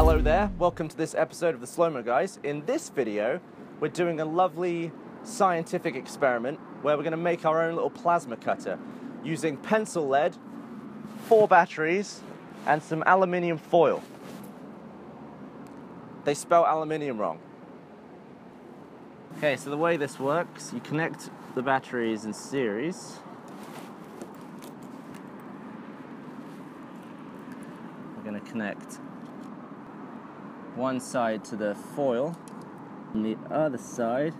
Hello there, welcome to this episode of The Slow Mo Guys. In this video, we're doing a lovely scientific experiment where we're going to make our own little plasma cutter using pencil lead, 4 batteries, and some aluminium foil. They spell aluminium wrong. Okay, so the way this works, you connect the batteries in series. We're going to connect one side to the foil, and the other side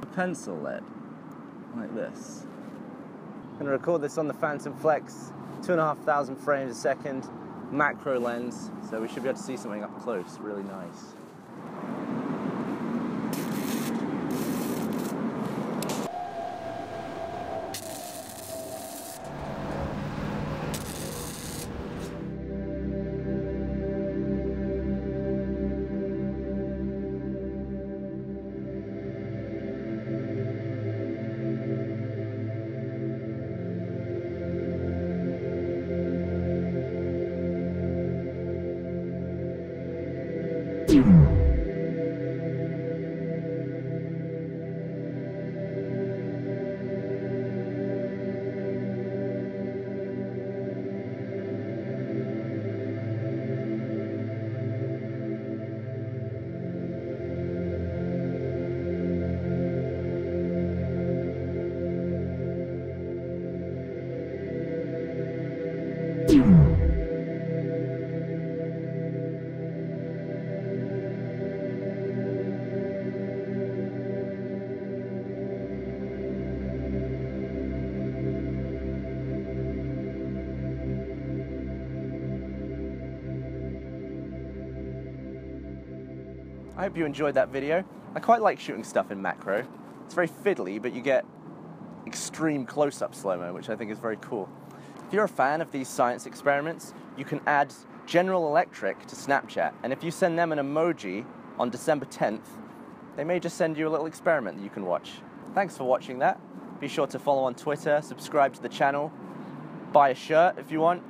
the pencil lead, like this. I'm going to record this on the Phantom Flex, 2,500 frames a second, macro lens, so we should be able to see something up close, really nice. I hope you enjoyed that video. I quite like shooting stuff in macro. It's very fiddly, but you get extreme close-up slow-mo, which I think is very cool. If you're a fan of these science experiments, you can add General Electric to Snapchat, and if you send them an emoji on December 10th, they may just send you a little experiment that you can watch. Thanks for watching that. Be sure to follow on Twitter, subscribe to the channel, buy a shirt if you want,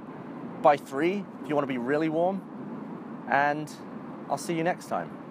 buy 3 if you want to be really warm, and I'll see you next time.